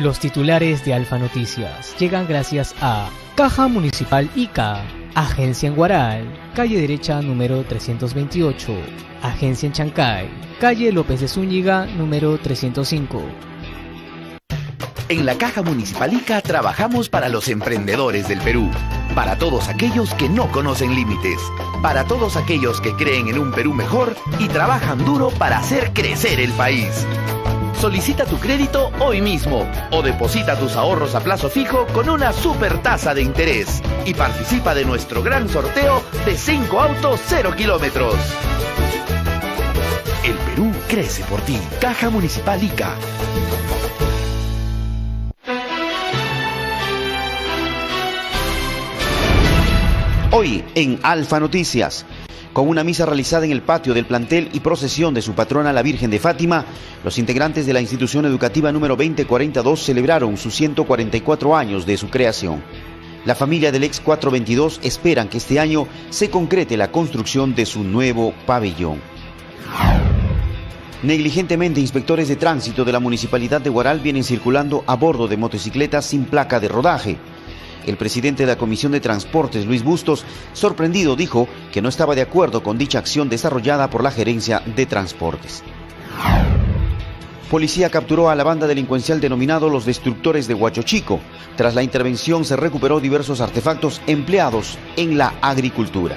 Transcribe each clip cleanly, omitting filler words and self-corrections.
Los titulares de Alfa Noticias llegan gracias a Caja Municipal ICA, Agencia en Huaral, calle derecha número 328, Agencia en Chancay, calle López de Zúñiga número 305. En la Caja Municipal ICA trabajamos para los emprendedores del Perú, para todos aquellos que no conocen límites, para todos aquellos que creen en un Perú mejor y trabajan duro para hacer crecer el país. Solicita tu crédito hoy mismo o deposita tus ahorros a plazo fijo con una super tasa de interés y participa de nuestro gran sorteo de 5 autos 0 kilómetros. El Perú crece por ti. Caja Municipal ICA. Hoy en Alfa Noticias. Con una misa realizada en el patio del plantel y procesión de su patrona la Virgen de Fátima, los integrantes de la institución educativa número 2042 celebraron sus 144 años de su creación. La familia del ex 422 esperan que este año se concrete la construcción de su nuevo pabellón. Negligentemente, inspectores de tránsito de la Municipalidad de Huaral vienen circulando a bordo de motocicletas sin placa de rodaje. El presidente de la Comisión de Transportes, Luis Bustos, sorprendido, dijo que no estaba de acuerdo con dicha acción desarrollada por la Gerencia de Transportes. Policía capturó a la banda delincuencial denominado Los Destructores de Huachochico. Tras la intervención se recuperó diversos artefactos empleados en la agricultura.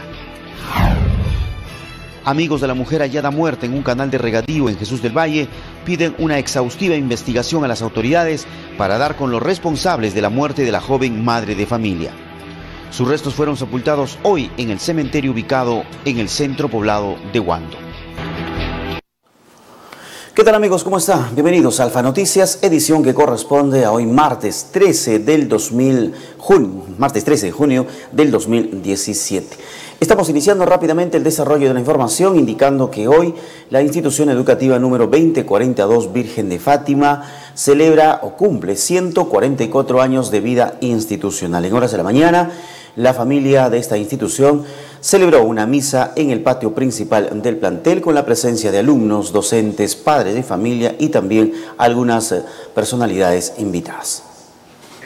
Amigos de la mujer hallada muerta en un canal de regadío en Jesús del Valle piden una exhaustiva investigación a las autoridades para dar con los responsables de la muerte de la joven madre de familia. Sus restos fueron sepultados hoy en el cementerio ubicado en el centro poblado de Huando. ¿Qué tal amigos? ¿Cómo están? Bienvenidos a Alfa Noticias, edición que corresponde a hoy martes 13 de junio del 2017. Estamos iniciando rápidamente el desarrollo de la información, indicando que hoy la institución educativa número 2042 Virgen de Fátima celebra o cumple 144 años de vida institucional. En horas de la mañana, la familia de esta institución celebró una misa en el patio principal del plantel con la presencia de alumnos, docentes, padres de familia y también algunas personalidades invitadas.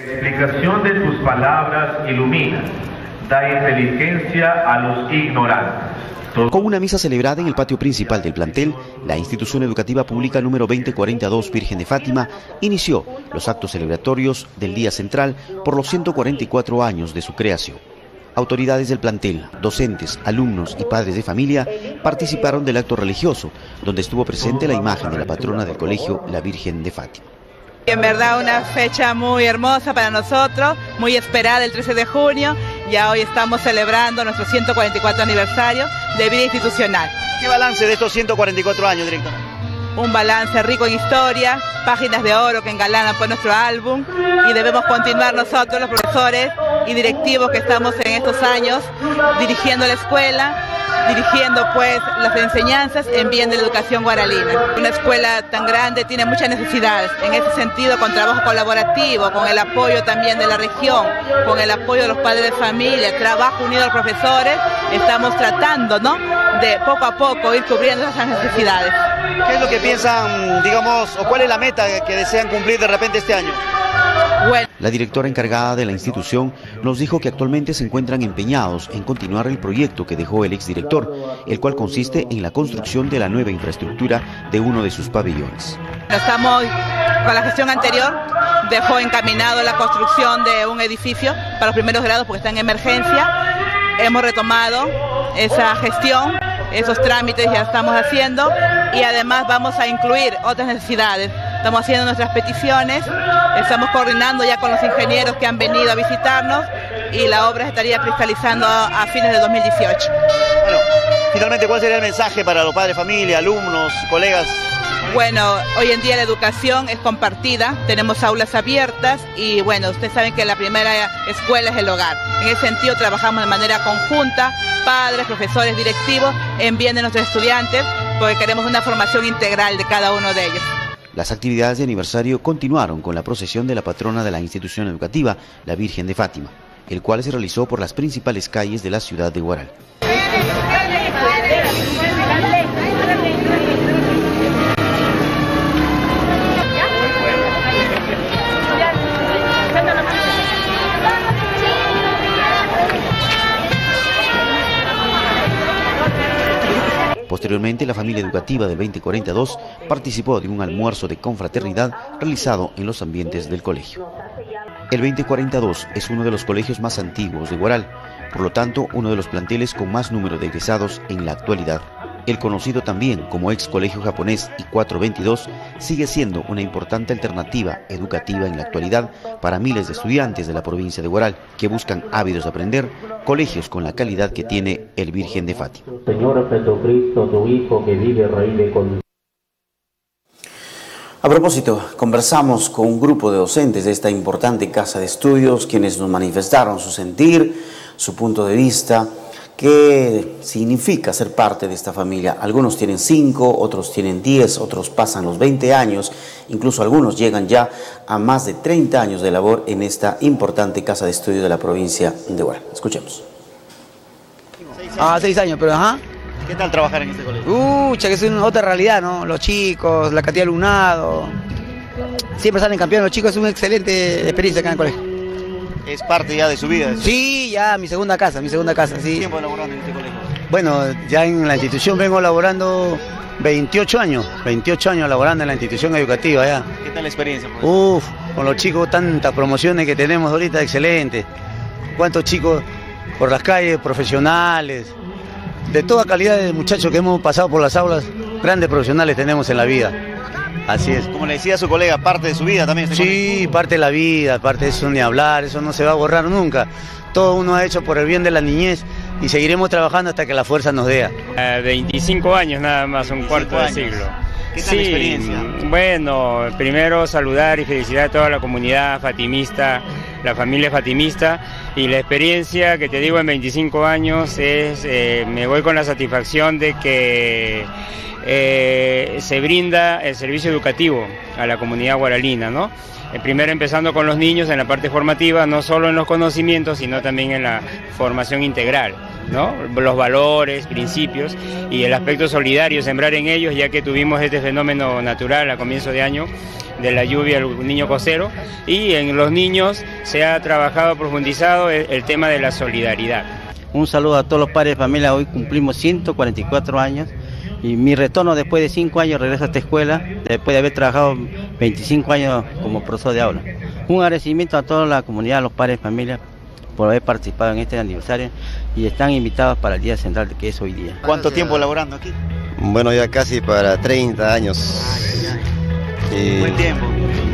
La explicación de tus palabras ilumina. Da inteligencia a los ignorantes. Con una misa celebrada en el patio principal del plantel, la institución educativa pública número 2042 Virgen de Fátima inició los actos celebratorios del Día Central por los 144 años de su creación. Autoridades del plantel, docentes, alumnos y padres de familia participaron del acto religioso, donde estuvo presente la imagen de la patrona del colegio, la Virgen de Fátima. En verdad una fecha muy hermosa para nosotros, muy esperada el 13 de junio. Ya hoy estamos celebrando nuestro 144 aniversario de vida institucional. ¿Qué balance de estos 144 años, directora? Un balance rico en historia, páginas de oro que engalanan por nuestro álbum y debemos continuar nosotros, los profesores y directivos que estamos en estos años dirigiendo la escuela, dirigiendo pues las enseñanzas en bien de la educación guaralina. Una escuela tan grande tiene muchas necesidades, en ese sentido con trabajo colaborativo, con el apoyo también de la región, con el apoyo de los padres de familia, trabajo unido a los profesores, estamos tratando, ¿no?, de poco a poco ir cubriendo esas necesidades. ¿Qué es lo que piensan, digamos, o cuál es la meta que desean cumplir de repente este año? Bueno. La directora encargada de la institución nos dijo que actualmente se encuentran empeñados en continuar el proyecto que dejó el exdirector, el cual consiste en la construcción de la nueva infraestructura de uno de sus pabellones. Estamos con la gestión anterior, dejó encaminado la construcción de un edificio para los primeros grados porque está en emergencia. Hemos retomado esa gestión, esos trámites ya estamos haciendo y además vamos a incluir otras necesidades. Estamos haciendo nuestras peticiones, estamos coordinando ya con los ingenieros que han venido a visitarnos y la obra se estaría cristalizando a fines de 2018. Bueno, finalmente, ¿cuál sería el mensaje para los padres de familia, alumnos, colegas? Bueno, hoy en día la educación es compartida, tenemos aulas abiertas y bueno, ustedes saben que la primera escuela es el hogar. En ese sentido trabajamos de manera conjunta, padres, profesores, directivos, en bien de nuestros estudiantes, porque queremos una formación integral de cada uno de ellos. Las actividades de aniversario continuaron con la procesión de la patrona de la institución educativa, la Virgen de Fátima, el cual se realizó por las principales calles de la ciudad de Huaral. Posteriormente, la familia educativa del 2042 participó de un almuerzo de confraternidad realizado en los ambientes del colegio. El 2042 es uno de los colegios más antiguos de Huaral, por lo tanto, uno de los planteles con más número de egresados en la actualidad. El conocido también como ex colegio japonés y 422 sigue siendo una importante alternativa educativa en la actualidad para miles de estudiantes de la provincia de Huaral que buscan ávidos de aprender colegios con la calidad que tiene el Virgen de Fátima. Señor Jesucristo, tu Hijo que vive, Rey de conmigo. A propósito, conversamos con un grupo de docentes de esta importante casa de estudios quienes nos manifestaron su sentir, su punto de vista. ¿Qué significa ser parte de esta familia? Algunos tienen 5, otros tienen 10, otros pasan los 20 años, incluso algunos llegan ya a más de 30 años de labor en esta importante casa de estudio de la provincia de Huaral. Escuchemos. 6 años, pero ajá. ¿Qué tal trabajar en este colegio? Que es una otra realidad, ¿no? Los chicos, la cantidad de alumnado, siempre salen campeones los chicos, es una excelente experiencia acá en el colegio. ¿Es parte ya de su vida? Sí, ya mi segunda casa, sí. ¿Tiempo laborando en este colegio? Bueno, ya en la institución vengo laborando 28 años laborando en la institución educativa ya. ¿Qué tal la experiencia, profesor? Con los chicos, tantas promociones que tenemos ahorita, excelente. ¿Cuántos chicos por las calles, profesionales? De toda calidad de muchachos que hemos pasado por las aulas, grandes profesionales tenemos en la vida. Así es. Como le decía su colega, parte de su vida también. Sí, parte de la vida, parte de eso ni hablar, eso no se va a borrar nunca. Todo uno ha hecho por el bien de la niñez y seguiremos trabajando hasta que la fuerza nos dé. 25 años nada más, un cuarto de siglo. ¿Qué tal la experiencia? Bueno, primero saludar y felicitar a toda la comunidad fatimista, la familia fatimista, y la experiencia que te digo en 25 años es, me voy con la satisfacción de que se brinda el servicio educativo a la comunidad huaralina, ¿no? Primero empezando con los niños en la parte formativa, no solo en los conocimientos, sino también en la formación integral, ¿no? Los valores, principios y el aspecto solidario, sembrar en ellos, ya que tuvimos este fenómeno natural a comienzo de año de la lluvia al niño costero, y en los niños se ha trabajado, profundizado el tema de la solidaridad. Un saludo a todos los padres de familia, hoy cumplimos 144 años. Y mi retorno después de 5 años regreso a esta escuela, después de haber trabajado 25 años como profesor de aula. Un agradecimiento a toda la comunidad, a los padres de familia, por haber participado en este aniversario y están invitados para el día central que es hoy día. ¿Cuánto tiempo laborando aquí? Bueno, ya casi para 30 años. Buen tiempo.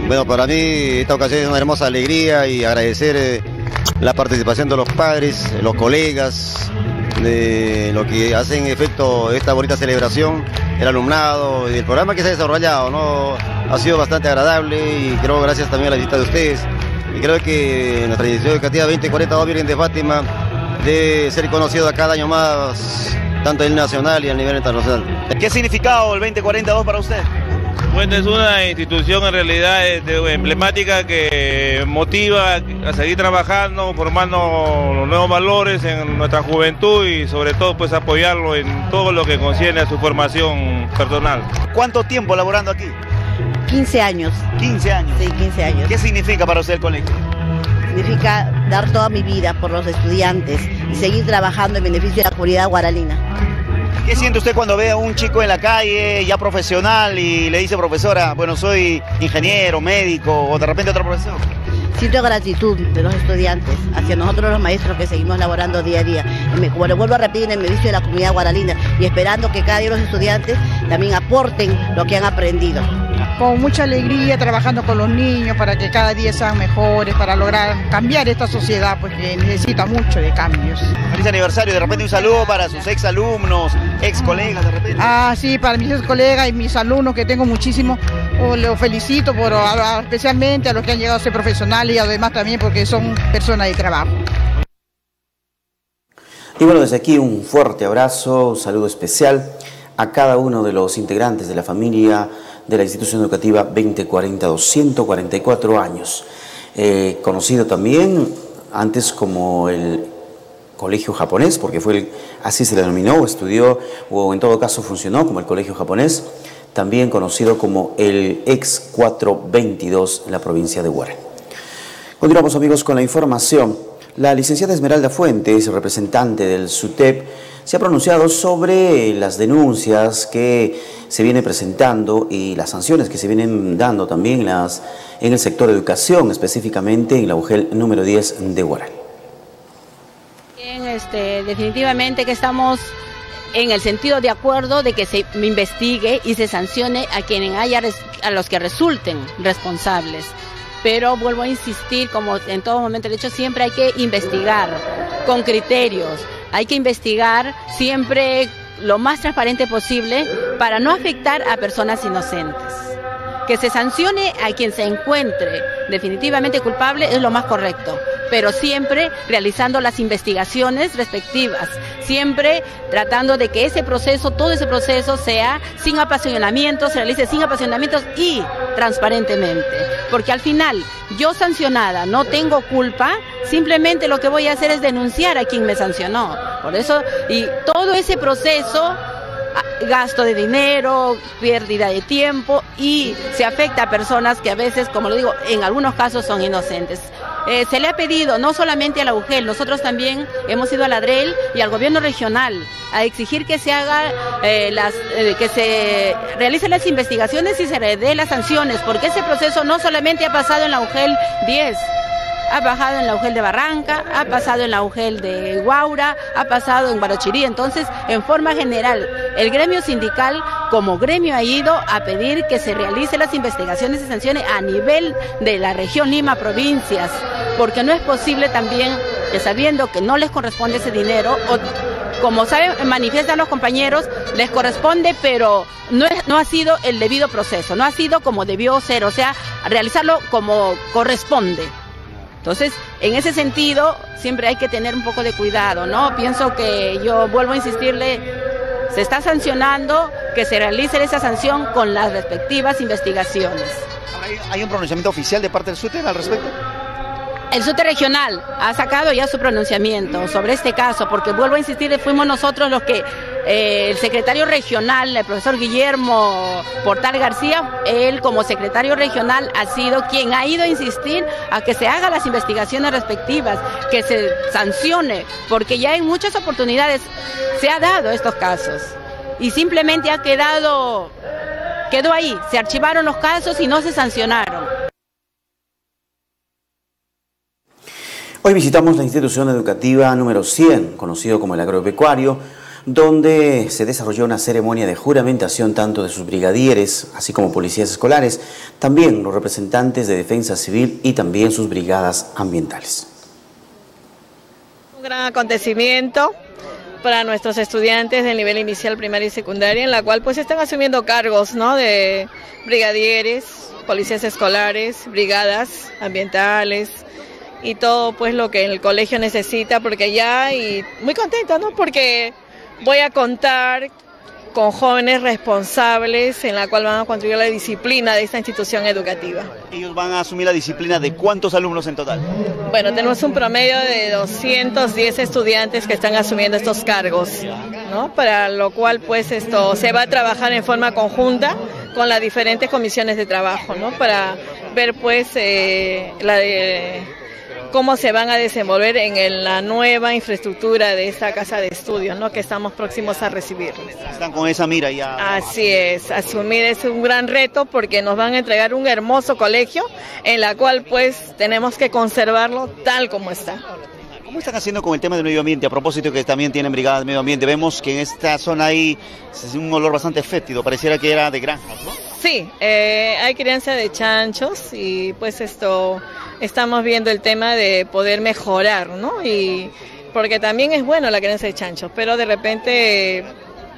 Bueno, para mí esta ocasión es una hermosa alegría y agradecer la participación de los padres, los colegas, de lo que hace en efecto esta bonita celebración, el alumnado y el programa que se ha desarrollado, ¿no? Ha sido bastante agradable y creo gracias también a la visita de ustedes. Y creo que nuestra institución educativa 2042 Virgen de Fátima debe ser conocida cada año más, tanto a nivel nacional y a nivel internacional. ¿Qué ha significado el 2042 para usted? Bueno, es una institución en realidad emblemática que motiva a seguir trabajando, formando los nuevos valores en nuestra juventud y sobre todo pues apoyarlo en todo lo que concierne a su formación personal. ¿Cuánto tiempo laborando aquí? 15 años. ¿15 años? Sí, 15 años. ¿Qué significa para usted el colegio? Significa dar toda mi vida por los estudiantes y seguir trabajando en beneficio de la comunidad huaralina. ¿Qué siente usted cuando ve a un chico en la calle, ya profesional, y le dice, profesora, bueno, soy ingeniero, médico, o de repente otra profesión? Siento gratitud de los estudiantes, hacia nosotros los maestros que seguimos laborando día a día. Como lo vuelvo a repetir, en el beneficio de la comunidad huaralina, y esperando que cada día los estudiantes también aporten lo que han aprendido. Con mucha alegría, trabajando con los niños para que cada día sean mejores, para lograr cambiar esta sociedad, porque necesita mucho de cambios. Feliz aniversario, de repente un saludo para sus ex alumnos, ex colegas, de repente. Sí, para mis ex colegas y mis alumnos, que tengo muchísimos, los felicito, por, especialmente a los que han llegado a ser profesionales y además también porque son personas de trabajo. Y bueno, desde aquí un fuerte abrazo, un saludo especial a cada uno de los integrantes de la familia de la institución educativa 2042, 144 años, conocido también antes como el colegio japonés, porque fue así se le denominó, o estudió, o en todo caso funcionó como el colegio japonés, también conocido como el ex 422 en la provincia de Huaral. Continuamos amigos con la información. La licenciada Esmeralda Fuentes, representante del SUTEP, se ha pronunciado sobre las denuncias que se vienen presentando y las sanciones que se vienen dando también en el sector educación, específicamente en la UGEL número 10 de Huaral. Bien, definitivamente que estamos en el sentido de acuerdo de que se investigue y se sancione a quienes a los que resulten responsables. Pero vuelvo a insistir, como en todo momento he dicho, siempre hay que investigar con criterios. Hay que investigar siempre lo más transparente posible para no afectar a personas inocentes. Que se sancione a quien se encuentre definitivamente culpable es lo más correcto, pero siempre realizando las investigaciones respectivas, siempre tratando de que ese proceso, todo ese proceso sea sin apasionamientos, se realice sin apasionamientos y transparentemente, porque al final yo sancionada no tengo culpa, simplemente lo que voy a hacer es denunciar a quien me sancionó. Por eso, y todo ese proceso, gasto de dinero, pérdida de tiempo y se afecta a personas que a veces, como lo digo, en algunos casos son inocentes. Se le ha pedido no solamente a la UGEL, nosotros también hemos ido a la ADREL y al gobierno regional a exigir que se haga, que se realicen las investigaciones y se den las sanciones, porque ese proceso no solamente ha pasado en la UGEL 10, ha pasado en la UGEL de Barranca, ha pasado en la UGEL de Huaura, ha pasado en Barochirí. Entonces, en forma general, el gremio sindical como gremio ha ido a pedir que se realicen las investigaciones y sanciones a nivel de la región Lima, provincias, porque no es posible también que sabiendo que no les corresponde ese dinero, o como saben, manifiestan los compañeros, les corresponde, pero no ha sido el debido proceso, no ha sido como debió ser, o sea, realizarlo como corresponde. Entonces, en ese sentido, siempre hay que tener un poco de cuidado, ¿no? Pienso que yo vuelvo a insistirle, se está sancionando, que se realice esa sanción con las respectivas investigaciones. ¿Hay un pronunciamiento oficial de parte del SUTEP al respecto? El SUTEP regional ha sacado ya su pronunciamiento sobre este caso, porque vuelvo a insistirle, fuimos nosotros los que... el secretario regional, el profesor Guillermo Portal García, él como secretario regional ha sido quien ha ido a insistir a que se hagan las investigaciones respectivas, que se sancione, porque ya en muchas oportunidades se ha dado estos casos y simplemente ha quedó ahí, se archivaron los casos y no se sancionaron. Hoy visitamos la institución educativa número 100, conocido como el agropecuario, donde se desarrolló una ceremonia de juramentación tanto de sus brigadieres, así como policías escolares, también los representantes de defensa civil y también sus brigadas ambientales. Un gran acontecimiento para nuestros estudiantes del nivel inicial, primaria y secundaria, en la cual pues están asumiendo cargos, ¿no?, de brigadieres, policías escolares, brigadas ambientales, y todo pues lo que el colegio necesita, porque ya, y muy contento, ¿no?, porque voy a contar con jóvenes responsables en la cual van a contribuir a la disciplina de esta institución educativa. ¿Ellos van a asumir la disciplina de cuántos alumnos en total? Bueno, tenemos un promedio de 210 estudiantes que están asumiendo estos cargos, ¿no?, para lo cual pues esto se va a trabajar en forma conjunta con las diferentes comisiones de trabajo, ¿no?, para ver pues cómo se van a desenvolver en la nueva infraestructura de esta casa de estudios, ¿no?, que estamos próximos a recibir. Están con esa mira ya. Así es, asumir es un gran reto porque nos van a entregar un hermoso colegio en la cual pues tenemos que conservarlo tal como está. ¿Cómo están haciendo con el tema del medio ambiente? A propósito que también tienen brigadas de medio ambiente, vemos que en esta zona hay un olor bastante fétido, pareciera que era de granjas, ¿no? Sí, hay crianza de chanchos y pues esto... estamos viendo el tema de poder mejorar, ¿no? Y porque también es bueno la crianza de chanchos, pero de repente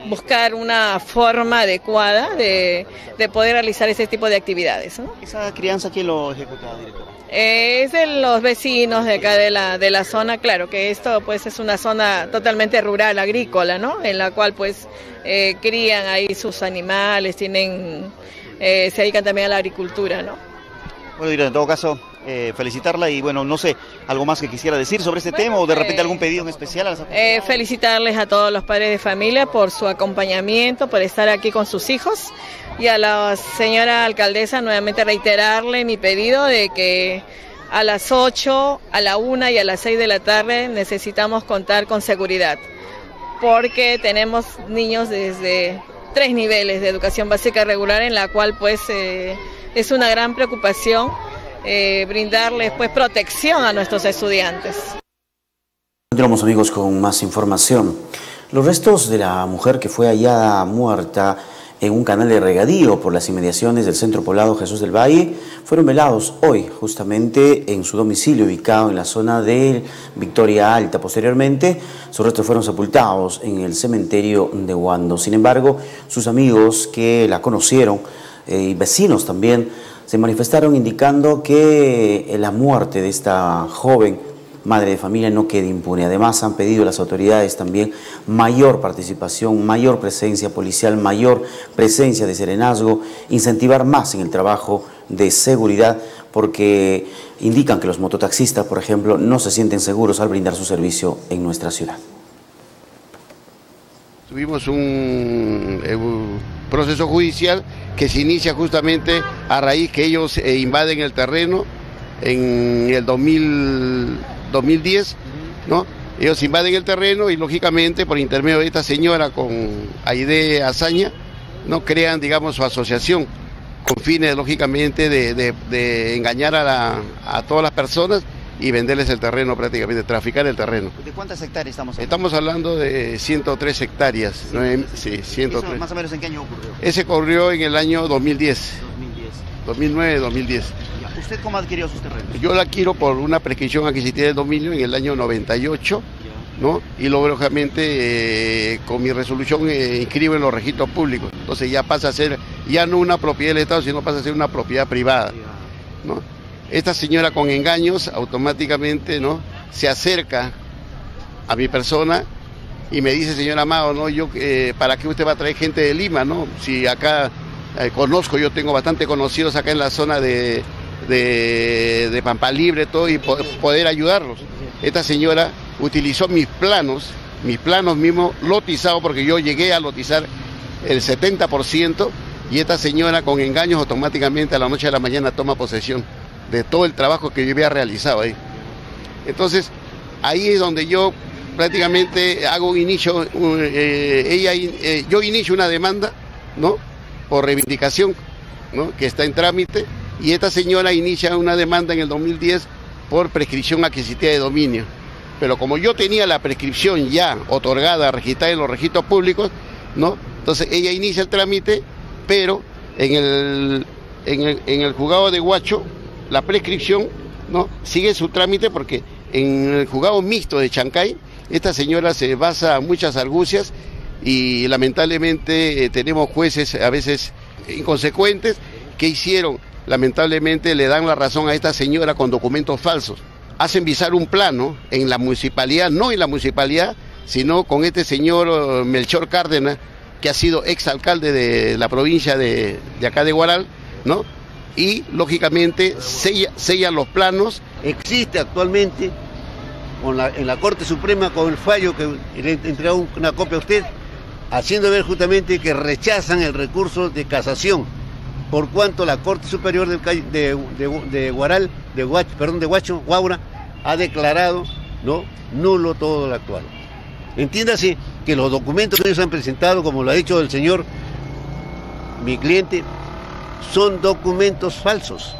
buscar una forma adecuada de poder realizar ese tipo de actividades, ¿no? ¿Esa crianza quién lo ejecuta, directora? Es de los vecinos de acá de la zona, claro que esto pues es una zona totalmente rural, agrícola, ¿no? En la cual pues crían ahí sus animales, tienen, se dedican también a la agricultura, ¿no? Bueno, directora, en todo caso... felicitarla y bueno, no sé, algo más que quisiera decir sobre este tema o de repente algún pedido en especial. Felicitarles a todos los padres de familia por su acompañamiento, por estar aquí con sus hijos y a la señora alcaldesa nuevamente reiterarle mi pedido de que a las 8, a la 1 y a las 6 de la tarde necesitamos contar con seguridad, porque tenemos niños desde 3 niveles de educación básica regular, en la cual pues es una gran preocupación brindarles pues protección a nuestros estudiantes. Continuamos, amigos, con más información. Los restos de la mujer que fue hallada muerta en un canal de regadío por las inmediaciones del Centro Poblado Jesús del Valle fueron velados hoy justamente en su domicilio ubicado en la zona de Victoria Alta. Posteriormente, sus restos fueron sepultados en el cementerio de Huando. Sin embargo, sus amigos que la conocieron y vecinos también se manifestaron indicando que la muerte de esta joven madre de familia no queda impune. Además, han pedido a las autoridades también mayor participación, mayor presencia policial, mayor presencia de serenazgo, incentivar más en el trabajo de seguridad, porque indican que los mototaxistas, por ejemplo, no se sienten seguros al brindar su servicio en nuestra ciudad. Tuvimos un proceso judicial que se inicia justamente a raíz que ellos invaden el terreno en el 2010, ¿no? Ellos invaden el terreno y lógicamente por intermedio de esta señora con Aide Hazaña, ¿no? Crean, digamos, su asociación con fines lógicamente de engañar a todas las personas y venderles el terreno prácticamente, traficar el terreno. ¿De cuántas hectáreas estamos hablando? Estamos hablando de 103 hectáreas. ¿Sí? ¿No? Sí, 103. ¿Eso más o menos en qué año ocurrió? Ese ocurrió en el año 2010. 2009, 2010. ¿Usted cómo adquirió sus terrenos? Yo la adquirió por una prescripción adquisitiva del dominio en el año 98, ¿no? Y luego, lógicamente, con mi resolución inscribo en los registros públicos. Entonces ya pasa a ser, ya no una propiedad del Estado, sino pasa a ser una propiedad privada, ¿no? Esta señora con engaños automáticamente, ¿no?, se acerca a mi persona y me dice: señor Amado, ¿no? Yo, ¿para qué usted va a traer gente de Lima, ¿no? Si acá conozco, yo tengo bastante conocidos acá en la zona de Pampa Libre, todo, y poder ayudarlos. Esta señora utilizó mis planos mismos lotizados, porque yo llegué a lotizar el 70%, y esta señora con engaños automáticamente a la noche de la mañana toma posesión de todo el trabajo que yo había realizado ahí. Entonces, ahí es donde yo prácticamente hago un inicio, yo inicio una demanda, ¿no?, por reivindicación, ¿no?, que está en trámite. Y esta señora inicia una demanda en el 2010 por prescripción adquisitiva de dominio. Pero como yo tenía la prescripción ya otorgada, registrada en los registros públicos, ¿no?, entonces ella inicia el trámite, pero en el juzgado de Huacho la prescripción, ¿no?, sigue su trámite, porque en el juzgado mixto de Chancay esta señora se basa en muchas argucias y lamentablemente tenemos jueces a veces inconsecuentes que hicieron... Lamentablemente le dan la razón a esta señora con documentos falsos. Hacen visar un plano en la municipalidad, no en la municipalidad, sino con este señor Melchor Cárdenas, que ha sido exalcalde de la provincia de acá de Huaral, ¿no? Y lógicamente sellan los planos. Existe actualmente en la Corte Suprema, con el fallo que le entregó una copia a usted, haciendo ver justamente que rechazan el recurso de casación, por cuanto la Corte Superior de Huaura ha declarado, ¿no?, nulo todo lo actual. Entiéndase que los documentos que ellos han presentado, como lo ha dicho el señor, mi cliente, son documentos falsos.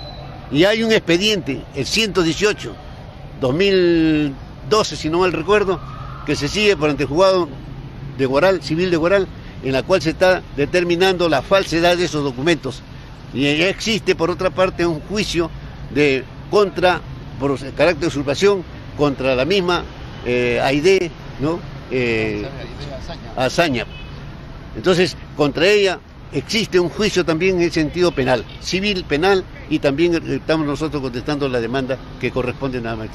Y hay un expediente, el 118, 2012, si no mal recuerdo, que se sigue por ante el juzgado de Huaral, civil de Huaral, en la cual se está determinando la falsedad de esos documentos. Y existe, por otra parte, un juicio por carácter de usurpación contra la misma Aide, ¿no?, Hazaña. Entonces, contra ella existe un juicio también en sentido penal, civil, penal, y también estamos nosotros contestando la demanda que corresponde nada más.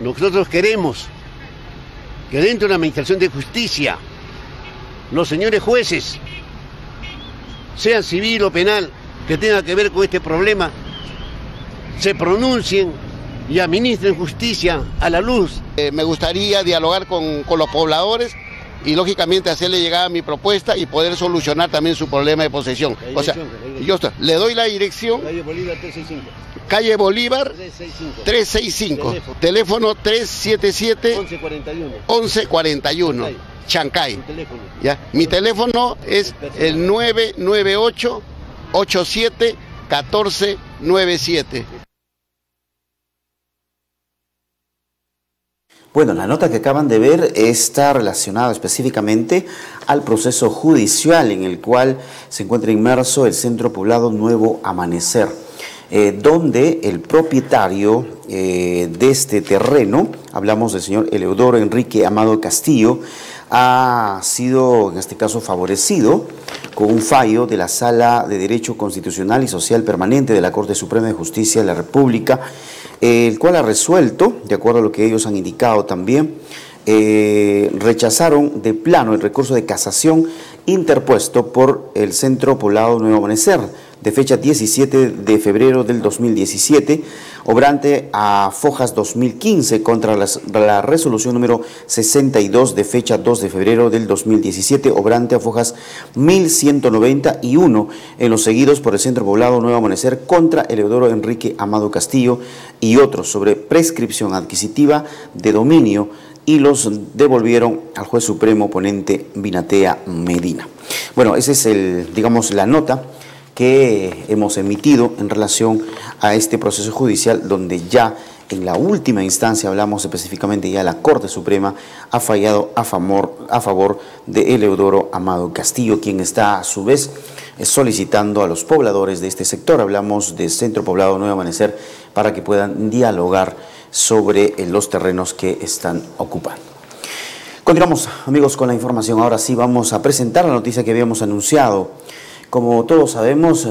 Nosotros queremos que dentro de la Administración de Justicia, los señores jueces, sean civil o penal, que tenga que ver con este problema, se pronuncien y administren justicia a la luz. Me gustaría dialogar con los pobladores y lógicamente hacerle llegar mi propuesta y poder solucionar también su problema de posesión. O sea, Yo le doy la dirección. Calle Bolívar 365. Calle Bolívar 365. Teléfono 377 1141. Chancay. ¿Ya? Mi teléfono es el 998 87 1497. Bueno, la nota que acaban de ver está relacionada específicamente al proceso judicial en el cual se encuentra inmerso el Centro Poblado Nuevo Amanecer, donde el propietario de este terreno, hablamos del señor Eleodoro Enrique Amado Castillo, ha sido en este caso favorecido con un fallo de la Sala de Derecho Constitucional y Social Permanente de la Corte Suprema de Justicia de la República, el cual ha resuelto, de acuerdo a lo que ellos han indicado también, rechazaron de plano el recurso de casación interpuesto por el Centro Poblado Nuevo Amanecer, de fecha 17 de febrero del 2017, obrante a Fojas 2015 contra la resolución número 62 de fecha 2 de febrero del 2017, obrante a Fojas 1191, en los seguidos por el Centro Poblado Nuevo Amanecer contra Eleodoro Enrique Amado Castillo y otros sobre prescripción adquisitiva de dominio, y los devolvieron al juez supremo ponente Vinatea Medina. Bueno, esa es la nota que hemos emitido en relación a este proceso judicial, donde ya en la última instancia, hablamos específicamente ya la Corte Suprema, ha fallado a favor de Eleodoro Amado Castillo, quien está a su vez solicitando a los pobladores de este sector, hablamos de Centro Poblado Nuevo Amanecer, para que puedan dialogar sobre los terrenos que están ocupando. Continuamos, amigos, con la información. Ahora sí vamos a presentar la noticia que habíamos anunciado. Como todos sabemos,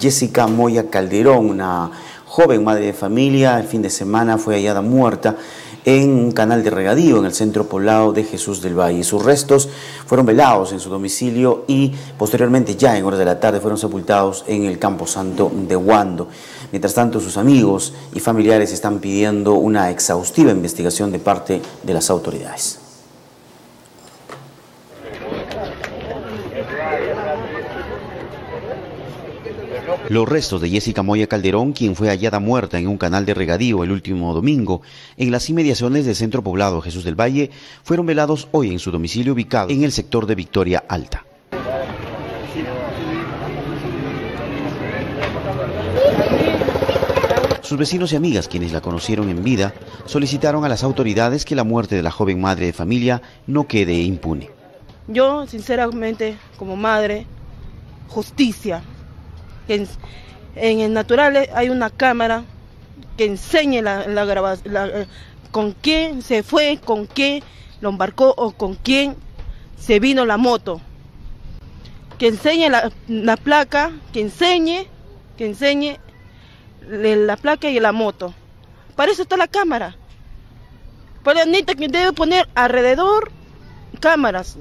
Jessica Moya Calderón, una joven madre de familia, el fin de semana fue hallada muerta en un canal de regadío en el centro poblado de Jesús del Valle. Sus restos fueron velados en su domicilio y posteriormente, ya en horas de la tarde, fueron sepultados en el camposanto de Huando. Mientras tanto, sus amigos y familiares están pidiendo una exhaustiva investigación de parte de las autoridades. Los restos de Jessica Moya Calderón, quien fue hallada muerta en un canal de regadío el último domingo en las inmediaciones del centro poblado Jesús del Valle, fueron velados hoy en su domicilio ubicado en el sector de Victoria Alta. Sus vecinos y amigas, quienes la conocieron en vida, solicitaron a las autoridades que la muerte de la joven madre de familia no quede impune. Yo, sinceramente, como madre, justicia. En el natural hay una cámara que enseñe la grabación, con quién se fue, con quién lo embarcó o con quién se vino la moto. Que enseñe la placa, que enseñe la placa y la moto. Para eso está la cámara. Pero Anita, que debe poner alrededor cámaras,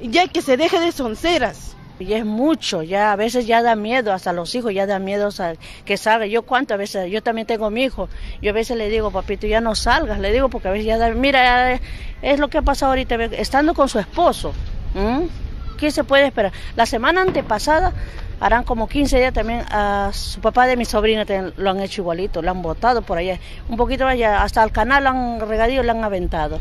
ya que se deje de sonceras. Y es mucho, ya a veces ya da miedo, hasta los hijos ya da miedo que salga. Yo cuántas veces, yo también tengo a mi hijo, yo a veces le digo, papito, ya no salgas, le digo, porque a veces ya da, mira, es lo que ha pasado ahorita, estando con su esposo, ¿qué se puede esperar? La semana antepasada, harán como 15 días también, a su papá de mi sobrina lo han hecho igualito, lo han botado por allá, un poquito más allá, hasta el canal lo han regadío, lo han aventado.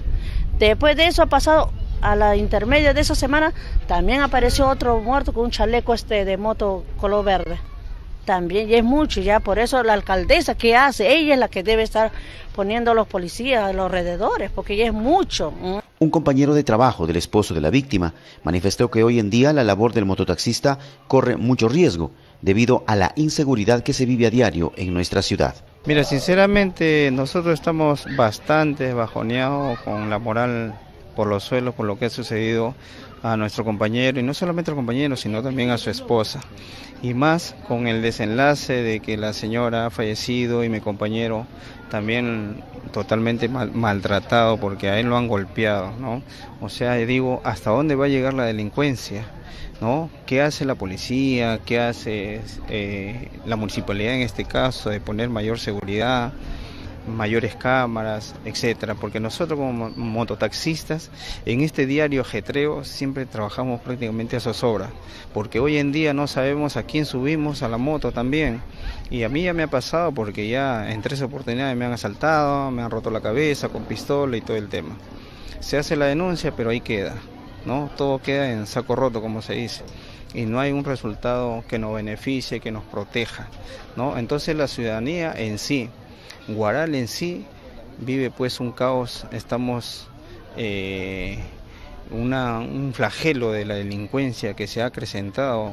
Después de eso ha pasado... A la intermedia de esa semana también apareció otro muerto con un chaleco de moto color verde. También, y es mucho ya, por eso la alcaldesa, ¿qué hace? Ella es la que debe estar poniendo a los policías a los alrededores, porque ya es mucho. Un compañero de trabajo del esposo de la víctima manifestó que hoy en día la labor del mototaxista corre mucho riesgo debido a la inseguridad que se vive a diario en nuestra ciudad. Mira, sinceramente nosotros estamos bastante bajoneados con la moral por los suelos, por lo que ha sucedido a nuestro compañero, y no solamente al compañero, sino también a su esposa. Y más con el desenlace de que la señora ha fallecido y mi compañero también totalmente maltratado, porque a él lo han golpeado, ¿no? O sea, digo, ¿hasta dónde va a llegar la delincuencia? ¿No? ¿Qué hace la policía? ¿Qué hace la municipalidad en este caso de poner mayor seguridad? mayores cámaras, etcétera, porque nosotros como mototaxistas en este diario ajetreo siempre trabajamos prácticamente a zozobra, porque hoy en día no sabemos a quién subimos a la moto también, y a mí ya me ha pasado porque ya en 3 oportunidades me han asaltado, me han roto la cabeza con pistola y todo el tema. Se hace la denuncia, pero ahí queda, ¿no? Todo queda en saco roto, como se dice, y no hay un resultado que nos beneficie, que nos proteja, ¿no? Entonces la ciudadanía en sí, Huaral en sí, vive pues un caos, estamos un flagelo de la delincuencia que se ha acrecentado.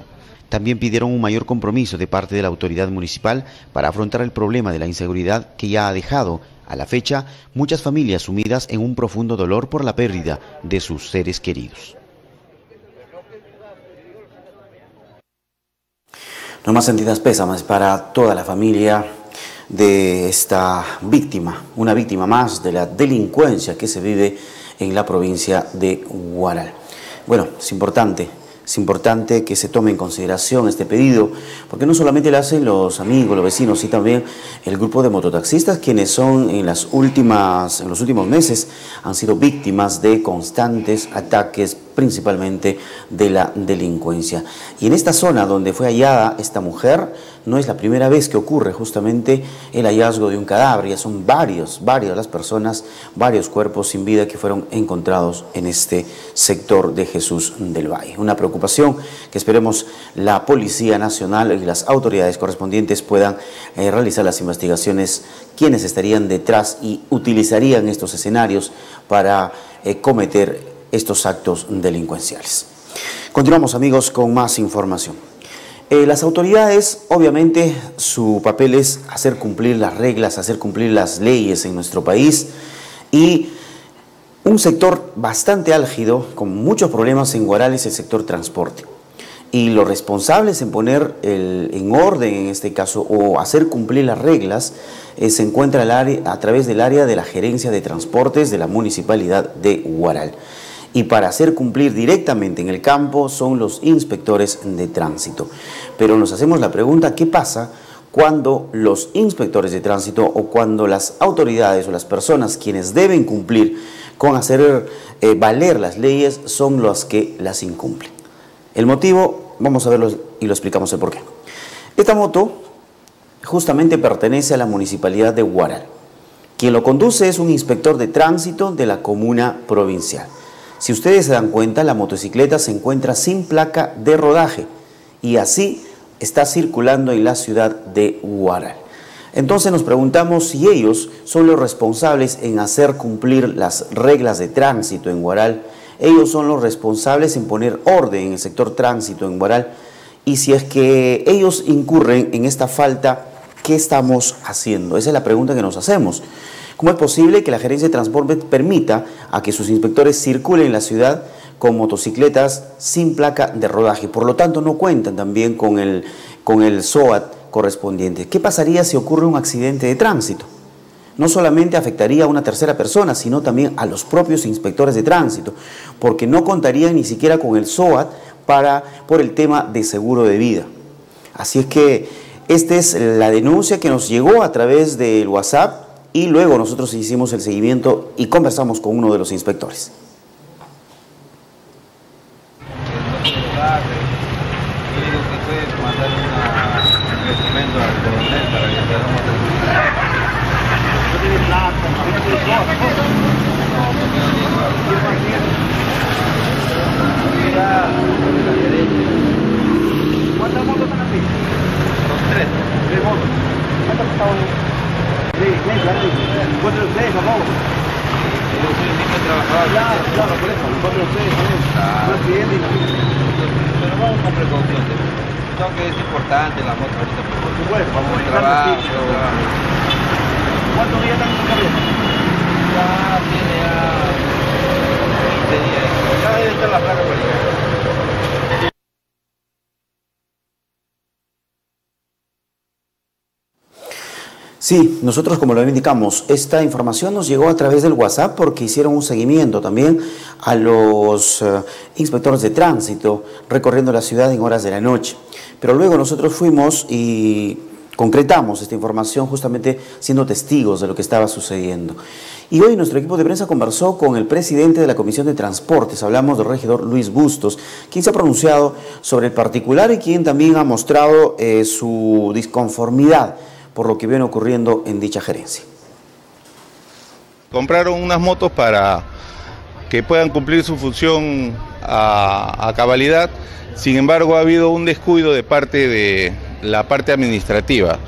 También pidieron un mayor compromiso de parte de la autoridad municipal para afrontar el problema de la inseguridad que ya ha dejado a la fecha muchas familias sumidas en un profundo dolor por la pérdida de sus seres queridos. No más sentidas pésames para toda la familia de esta víctima, una víctima más de la delincuencia que se vive en la provincia de Huaral. Bueno, es importante que se tome en consideración este pedido, porque no solamente lo hacen los amigos, los vecinos, sino también el grupo de mototaxistas, quienes son en los últimos meses han sido víctimas de constantes ataques, principalmente de la delincuencia. Y en esta zona donde fue hallada esta mujer, no es la primera vez que ocurre justamente el hallazgo de un cadáver. Ya son varias las personas, varios cuerpos sin vida que fueron encontrados en este sector de Jesús del Valle. Una preocupación que esperemos la Policía Nacional y las autoridades correspondientes puedan realizar las investigaciones, quienes estarían detrás y utilizarían estos escenarios para cometer estos actos delincuenciales. Continuamos, amigos, con más información. Las autoridades, obviamente, su papel es hacer cumplir las reglas, hacer cumplir las leyes en nuestro país, y un sector bastante álgido, con muchos problemas en Huaral, es el sector transporte. Y los responsables en poner en orden, en este caso, o hacer cumplir las reglas, se encuentra a través del área de la Gerencia de Transportes de la Municipalidad de Huaral. Y para hacer cumplir directamente en el campo son los inspectores de tránsito. Pero nos hacemos la pregunta, ¿qué pasa cuando los inspectores de tránsito o cuando las autoridades o las personas quienes deben cumplir con hacer valer las leyes son los que las incumplen? El motivo, vamos a verlo y lo explicamos el porqué. Esta moto justamente pertenece a la Municipalidad de Huaral. Quien lo conduce es un inspector de tránsito de la comuna provincial. Si ustedes se dan cuenta, la motocicleta se encuentra sin placa de rodaje y así está circulando en la ciudad de Huaral. Entonces nos preguntamos si ellos son los responsables en hacer cumplir las reglas de tránsito en Huaral. Ellos son los responsables en poner orden en el sector tránsito en Huaral. Y si es que ellos incurren en esta falta, ¿qué estamos haciendo? Esa es la pregunta que nos hacemos. ¿Cómo es posible que la Gerencia de Transporte permita a que sus inspectores circulen en la ciudad con motocicletas sin placa de rodaje? Por lo tanto, no cuentan también con el SOAT correspondiente. ¿Qué pasaría si ocurre un accidente de tránsito? No solamente afectaría a una tercera persona, sino también a los propios inspectores de tránsito, porque no contarían ni siquiera con el SOAT por el tema de seguro de vida. Así es que esta es la denuncia que nos llegó a través del WhatsApp, y luego nosotros hicimos el seguimiento y conversamos con uno de los inspectores. ¿Cuántas motos están aquí? Son 3. 3 motos. ¿Cuántas motos? Sí, claro. Encuentro ustedes, amor. Yo soy el mismo trabajador. Claro, por eso. Encuentro ustedes, amor. Un accidente y pero vamos con precaución. Creo que es importante la moto ahorita. Por supuesto, vamos a trabajar. ¿Cuántos días están en tu cabeza? Ya tiene ya 20 días. Ya debe estar la placa por ahí. Sí, nosotros, como lo indicamos, esta información nos llegó a través del WhatsApp porque hicieron un seguimiento también a los inspectores de tránsito recorriendo la ciudad en horas de la noche. Pero luego nosotros fuimos y concretamos esta información justamente siendo testigos de lo que estaba sucediendo. Y hoy nuestro equipo de prensa conversó con el presidente de la Comisión de Transportes, hablamos del regidor Luis Bustos, quien se ha pronunciado sobre el particular y quien también ha mostrado su disconformidad por lo que viene ocurriendo en dicha gerencia. Compraron unas motos para que puedan cumplir su función a cabalidad, sin embargo ha habido un descuido de parte de la parte administrativa.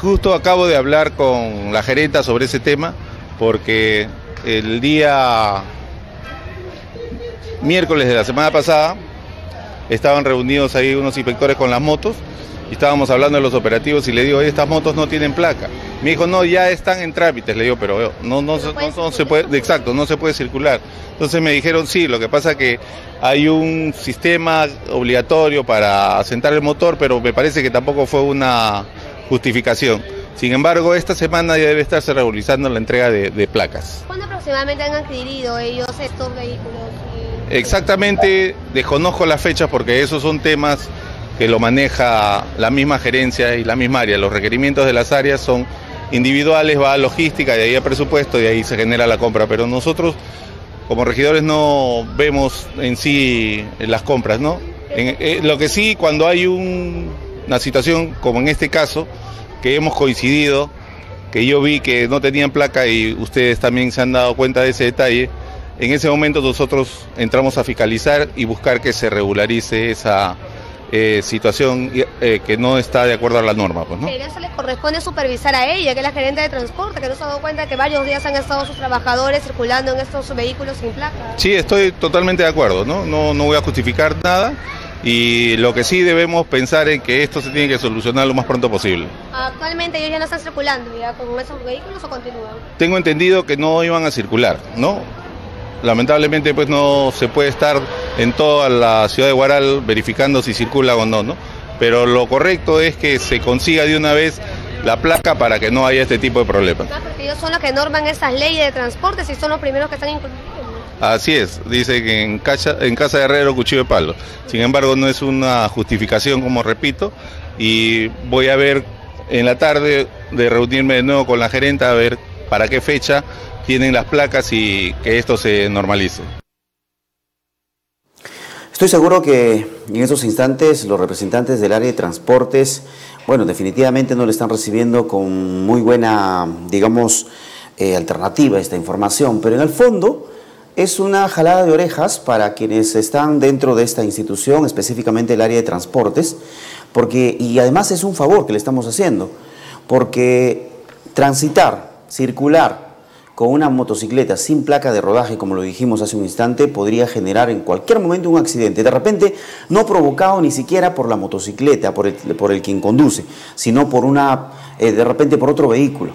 Justo acabo de hablar con la gerenta sobre ese tema, porque el día miércoles de la semana pasada estaban reunidos ahí unos inspectores con las motos y estábamos hablando de los operativos y le digo, estas motos no tienen placa. Me dijo, no, ya están en trámites. Le digo, pero no se puede, exacto, no se puede circular. Entonces me dijeron, sí, lo que pasa que hay un sistema obligatorio para asentar el motor, pero me parece que tampoco fue una justificación. Sin embargo, esta semana ya debe estarse regularizando la entrega de placas. ¿Cuándo aproximadamente han adquirido ellos estos vehículos? Exactamente, desconozco las fechas porque esos son temas que lo maneja la misma gerencia y la misma área. Los requerimientos de las áreas son individuales, va a logística, de ahí a presupuesto, de ahí se genera la compra. Pero nosotros, como regidores, no vemos en sí las compras, ¿no? Lo que sí, cuando hay una situación, como en este caso, que hemos coincidido, que yo vi que no tenían placa y ustedes también se han dado cuenta de ese detalle, en ese momento nosotros entramos a fiscalizar y buscar que se regularice esa situación que no está de acuerdo a la norma, pues, ¿no? Pero eso les corresponde supervisar a ella, que es la gerente de transporte, que no se ha dado cuenta que varios días han estado sus trabajadores circulando en estos vehículos sin placa. Sí, estoy totalmente de acuerdo, ¿no? No voy a justificar nada y lo que sí debemos pensar es que esto se tiene que solucionar lo más pronto posible. ¿Actualmente ellos ya no están circulando ya con esos vehículos o continúan? Tengo entendido que no iban a circular, ¿no? Lamentablemente pues no se puede estar en toda la ciudad de Huaral verificando si circula o no, ¿no? Pero lo correcto es que se consiga de una vez la placa para que no haya este tipo de problemas. Porque ellos son los que norman esas leyes de transporte y son los primeros que están incumpliendo. Así es, dice que en casa de herrero cuchillo de palo. Sin embargo, no es una justificación, como repito, y voy a ver en la tarde de reunirme de nuevo con la gerenta a ver para qué fecha tienen las placas y que esto se normalice. Estoy seguro que en estos instantes los representantes del área de transportes, bueno, definitivamente no le están recibiendo con muy buena, digamos, alternativa esta información, pero en el fondo es una jalada de orejas para quienes están dentro de esta institución, específicamente el área de transportes, porque, y además es un favor que le estamos haciendo, porque transitar, circular con una motocicleta sin placa de rodaje, como lo dijimos hace un instante, podría generar en cualquier momento un accidente. De repente, no provocado ni siquiera por la motocicleta, por el quien conduce, sino por de repente por otro vehículo.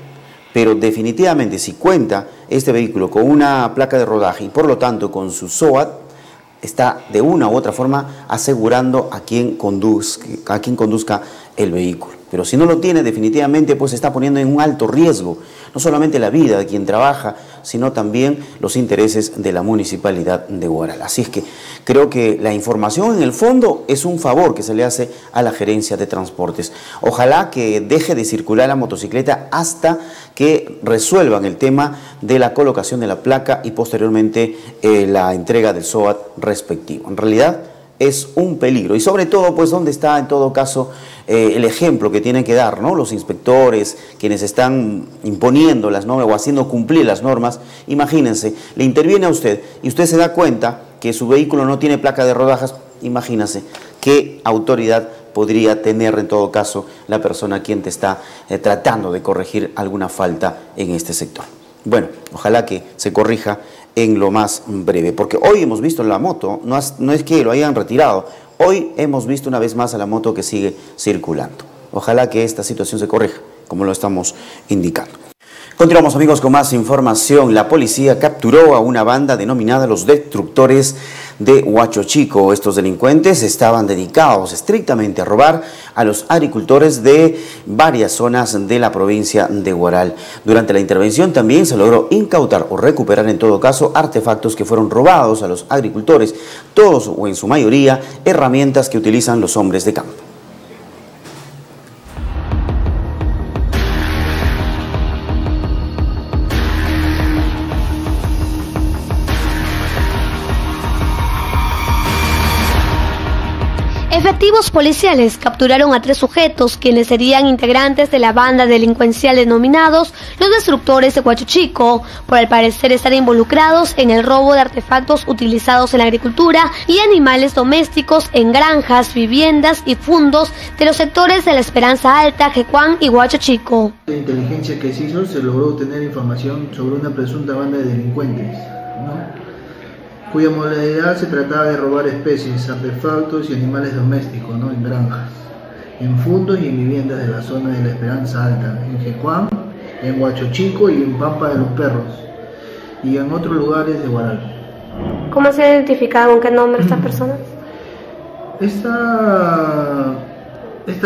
Pero definitivamente, si cuenta este vehículo con una placa de rodaje y por lo tanto con su SOAT, está de una u otra forma asegurando a quien conduzca el vehículo. Pero si no lo tiene, definitivamente pues se está poniendo en un alto riesgo, no solamente la vida de quien trabaja, sino también los intereses de la municipalidad de Huaral. Así es que creo que la información en el fondo es un favor que se le hace a la gerencia de transportes. Ojalá que deje de circular la motocicleta hasta que resuelvan el tema de la colocación de la placa y posteriormente la entrega del SOAT respectivo. En realidad es un peligro y sobre todo pues dónde está en todo caso el ejemplo que tienen que dar, ¿no? Los inspectores, quienes están imponiendo las normas o haciendo cumplir las normas. Imagínense, le interviene a usted y usted se da cuenta que su vehículo no tiene placa de rodajas. Imagínense qué autoridad podría tener en todo caso la persona quien te está tratando de corregir alguna falta en este sector. Bueno, ojalá que se corrija en lo más breve, porque hoy hemos visto en la moto, no es que lo hayan retirado, hoy hemos visto una vez más a la moto que sigue circulando. Ojalá que esta situación se corrija, como lo estamos indicando. Continuamos amigos con más información. La policía capturó a una banda denominada Los Destructores de Huachochico. Estos delincuentes estaban dedicados estrictamente a robar a los agricultores de varias zonas de la provincia de Huaral. Durante la intervención también se logró incautar o recuperar en todo caso artefactos que fueron robados a los agricultores, todos o en su mayoría herramientas que utilizan los hombres de campo. Efectivos policiales capturaron a 3 sujetos, quienes serían integrantes de la banda delincuencial denominados Los Destructores de Huachochico, por al parecer estar involucrados en el robo de artefactos utilizados en la agricultura y animales domésticos en granjas, viviendas y fundos de los sectores de La Esperanza Alta, Jecuán y Huachochico. La inteligencia que se hizo, se logró obtener información sobre una presunta banda de delincuentes, cuya modalidad se trataba de robar especies, artefactos y animales domésticos, en granjas, en fundos y en viviendas de la zona de La Esperanza Alta, en Jecuán, en Huachochico y en Pampa de los Perros, y en otros lugares de Huaral. ¿Cómo se ha identificado, con qué nombre estas personas? Esta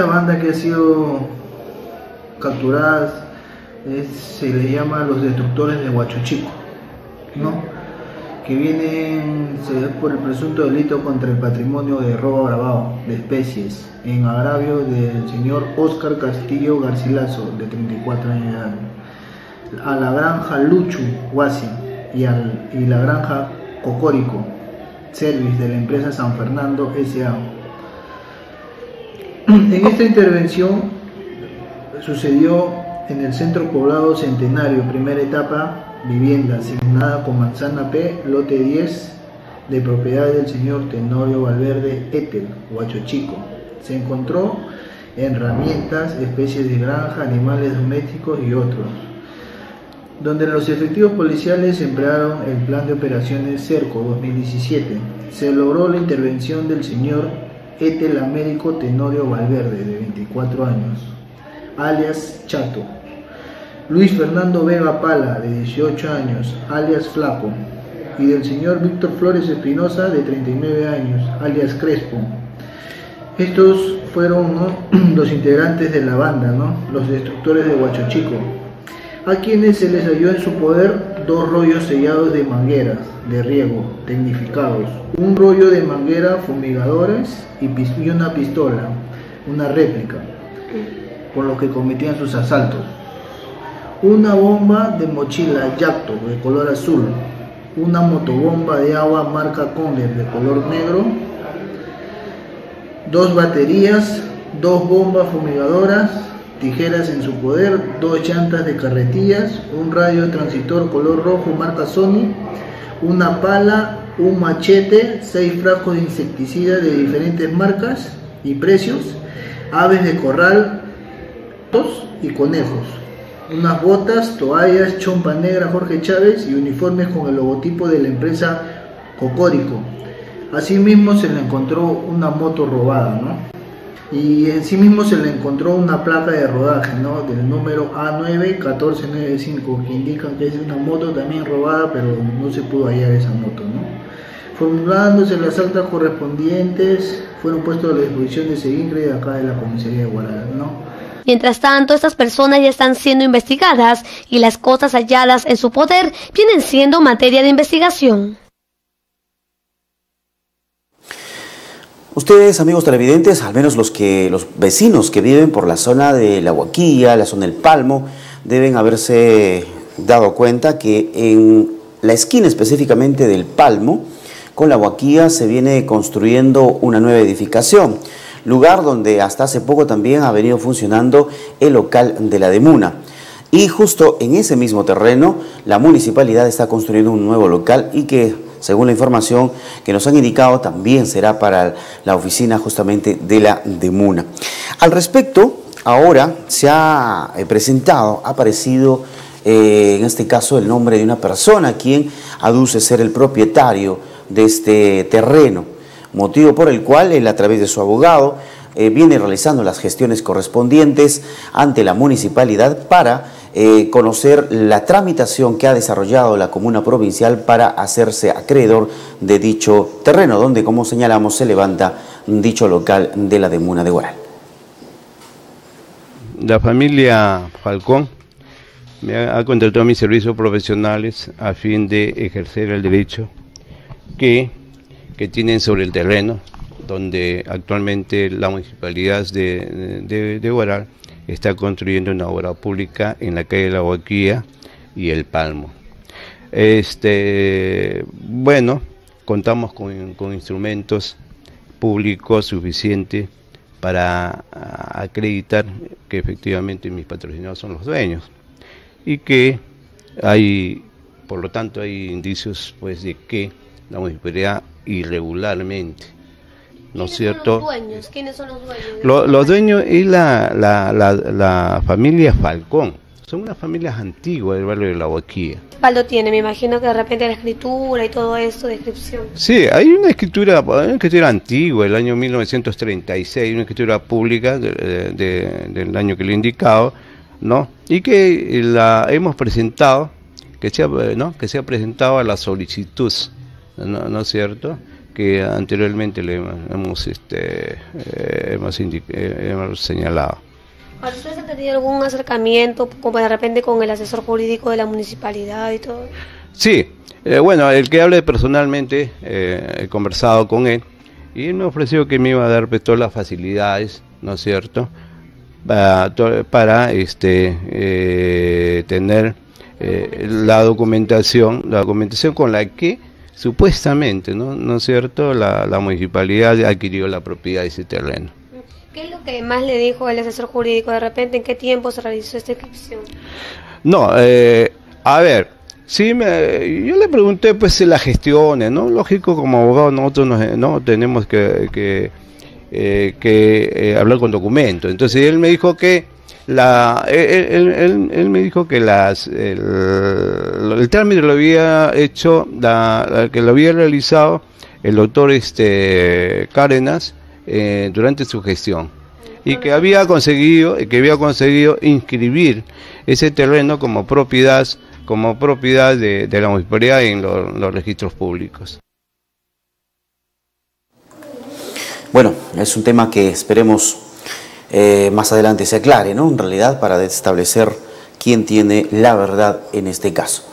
banda que ha sido capturada se le llama Los Destructores de Huachochico, que vienen por el presunto delito contra el patrimonio de robo agravado de especies en agravio del señor Oscar Castillo Garcilazo, de 34 años de edad, a la granja Luchu Huasi y la granja Cocórico Service de la empresa San Fernando S.A. En esta intervención sucedió en el Centro Poblado Centenario, primera etapa, vivienda asignada con manzana P, lote 10, de propiedad del señor Tenorio Valverde, Etel, Huachochico. Se encontró herramientas, especies de granja, animales domésticos y otros, donde los efectivos policiales emplearon el plan de operaciones Cerco 2017. Se logró la intervención del señor Etel Américo Tenorio Valverde, de 24 años, alias Chato, Luis Fernando Vega Pala, de 18 años, alias Flaco, y del señor Víctor Flores Espinosa, de 39 años, alias Crespo. Estos fueron los integrantes de la banda, los Destructores de Huachochico, a quienes se les halló en su poder 2 rollos sellados de mangueras de riego tecnificados, un rollo de manguera fumigadores y una pistola, una réplica, por lo que cometían sus asaltos. Una bomba de mochila Yacto de color azul, una motobomba de agua marca Conde de color negro, 2 baterías, 2 bombas fumigadoras, tijeras en su poder, 2 llantas de carretillas, un radio transitor color rojo marca Sony, una pala, un machete, 6 frascos de insecticida de diferentes marcas y precios, aves de corral, gatos y conejos, unas botas, toallas, chompa negra Jorge Chávez y uniformes con el logotipo de la empresa Cocórico. Asimismo se le encontró una moto robada, y asimismo se le encontró una placa de rodaje, del número A9-1495, que indican que es una moto también robada, pero no se pudo hallar esa moto, Formulándose las actas correspondientes, fueron puestos a la disposición de Seguinre de acá de la comisaría de Huaral, Mientras tanto, estas personas ya están siendo investigadas y las cosas halladas en su poder vienen siendo materia de investigación. Ustedes, amigos televidentes, al menos los vecinos que viven por la zona de La Boquilla, la zona del Palmo, deben haberse dado cuenta que en la esquina específicamente del Palmo, con La Boquilla, se viene construyendo una nueva edificación, lugar donde hasta hace poco también ha venido funcionando el local de la Demuna. Y justo en ese mismo terreno, la municipalidad está construyendo un nuevo local y que, según la información que nos han indicado, también será para la oficina justamente de la Demuna. Al respecto, ahora se ha presentado, ha aparecido en este caso el nombre de una persona quien aduce ser el propietario de este terreno, motivo por el cual él, a través de su abogado, viene realizando las gestiones correspondientes ante la municipalidad para conocer la tramitación que ha desarrollado la comuna provincial para hacerse acreedor de dicho terreno, donde, como señalamos, se levanta dicho local de la Demuna de Huaral. La familia Falcón me ha contratado a mis servicios profesionales a fin de ejercer el derecho que tienen sobre el terreno, donde actualmente la municipalidad de Huaral está construyendo una obra pública en la calle La Boquilla y El Palmo. Contamos con instrumentos público suficiente para acreditar que efectivamente mis patrocinados son los dueños y que hay, por lo tanto, hay indicios pues de que la municipalidad irregularmente, ¿no es cierto? ¿Quiénes son los dueños? Los dueños es la familia Falcón. Son unas familias antiguas del barrio de La Boquilla. ¿Qué respaldo tiene? Me imagino que de repente la escritura y todo esto, descripción. Sí, hay una escritura antigua, del año 1936, una escritura pública del año que le he indicado, ¿no? Y que la hemos presentado, que se ha presentado a la solicitud, ¿no es cierto? Que anteriormente le hemos señalado. ¿Ustedes han tenido algún acercamiento como de repente con el asesor jurídico de la municipalidad y todo? Sí, bueno, el que hable personalmente, he conversado con él y él me ofreció que me iba a dar pues todas las facilidades, ¿no es cierto?, para tener la documentación con la que supuestamente, ¿no es cierto?, la municipalidad adquirió la propiedad de ese terreno. ¿Qué es lo que más le dijo el asesor jurídico de repente? ¿En qué tiempo se realizó esta inscripción? No, a ver, sí, yo le pregunté pues si la gestiones, ¿no? Lógico, como abogados nosotros no tenemos que hablar con documentos. Entonces él me dijo que el trámite lo había hecho, que lo había realizado el doctor Cárdenas, durante su gestión, y que había conseguido inscribir ese terreno como propiedad de la municipalidad en los registros públicos. Bueno, es un tema que esperemos más adelante se aclare, ¿no? En realidad, para establecer quién tiene la verdad en este caso.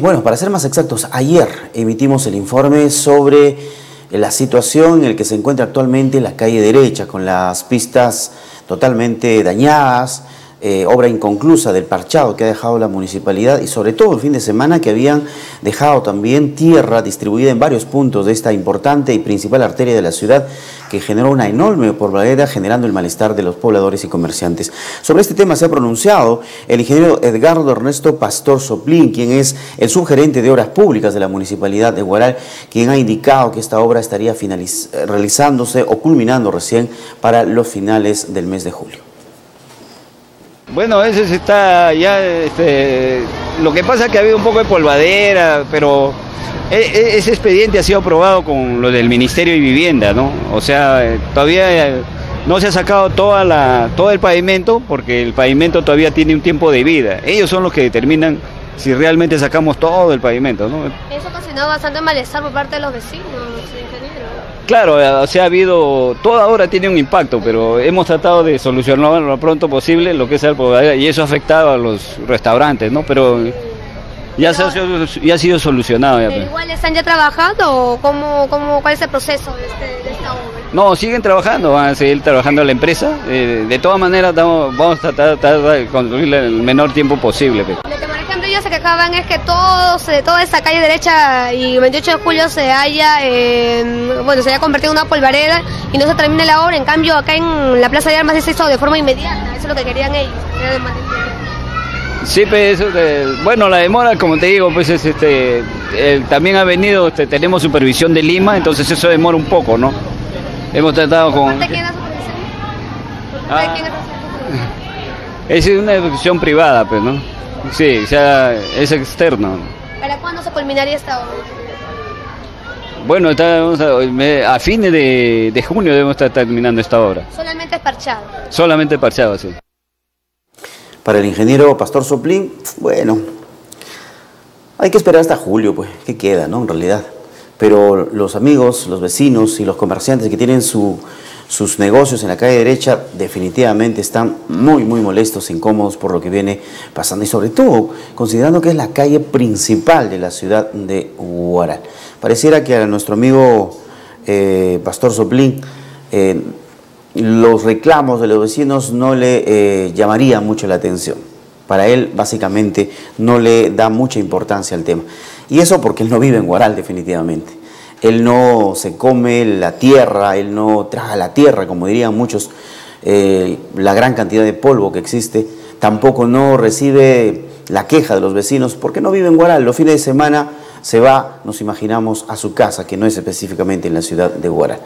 Bueno, para ser más exactos, ayer emitimos el informe sobre la situación en la que se encuentra actualmente la calle derecha, con las pistas totalmente dañadas, obra inconclusa del parchado que ha dejado la municipalidad, y sobre todo el fin de semana que habían dejado también tierra distribuida en varios puntos de esta importante y principal arteria de la ciudad, que generó una enorme polvareda, generando el malestar de los pobladores y comerciantes. Sobre este tema se ha pronunciado el ingeniero Edgardo Ernesto Pastor Soplin, quien es el subgerente de Obras Públicas de la Municipalidad de Huaral, quien ha indicado que esta obra estaría realizándose o culminando recién para los finales del mes de julio. Bueno, eso está ya, lo que pasa es que ha habido un poco de polvadera, pero ese expediente ha sido aprobado con lo del Ministerio de Vivienda, ¿no? O sea, todavía no se ha sacado todo el pavimento, porque el pavimento todavía tiene un tiempo de vida. Ellos son los que determinan si realmente sacamos todo el pavimento, ¿no? Eso ocasionó bastante malestar por parte de los vecinos, ingeniero. Claro, o sea, ha habido, toda obra tiene un impacto, pero hemos tratado de solucionarlo lo pronto posible, lo que es el problema, y eso afectaba a los restaurantes, ¿no? Pero ya ha sido solucionado. Ya. ¿Igual están ya trabajando o cuál es el proceso de esta obra? No, siguen trabajando, van a seguir trabajando la empresa. De todas maneras, vamos a tratar de construirla en el menor tiempo posible. Pues. Lo que, por ejemplo, ellos se quejaban es que toda esa calle derecha y 28 de julio se haya convertido en una polvareda y no se termine la obra. En cambio, acá en la Plaza de Armas se hizo de forma inmediata. Eso es lo que querían ellos. Sí, pues, bueno, la demora, como te digo, pues también ha venido, tenemos supervisión de Lima, entonces eso demora un poco, ¿no? Hemos tratado con... ¿De quién es la supervisión? Es una supervisión privada, pues, ¿no? Sí, o sea, es externo. ¿Para cuándo se culminaría esta obra? Bueno, a fines de junio debemos estar terminando esta obra. ¿Solamente parchado? Solamente parchado, sí. Para el ingeniero Pastor Soplin, bueno, hay que esperar hasta julio, pues, que queda, ¿no? En realidad. Pero los amigos, los vecinos y los comerciantes que tienen sus negocios en la calle derecha definitivamente están muy, muy molestos, incómodos por lo que viene pasando. Y sobre todo, considerando que es la calle principal de la ciudad de Huaral. Pareciera que a nuestro amigo Pastor Soplin... los reclamos de los vecinos no le llamarían mucho la atención. Para él, básicamente, no le da mucha importancia al tema. Y eso porque él no vive en Huaral, definitivamente. él no se come la tierra, él no traga la tierra, como dirían muchos, la gran cantidad de polvo que existe, tampoco no recibe la queja de los vecinos, porque no vive en Huaral, los fines de semana se va, nos imaginamos, a su casa, que no es específicamente en la ciudad de Huaral.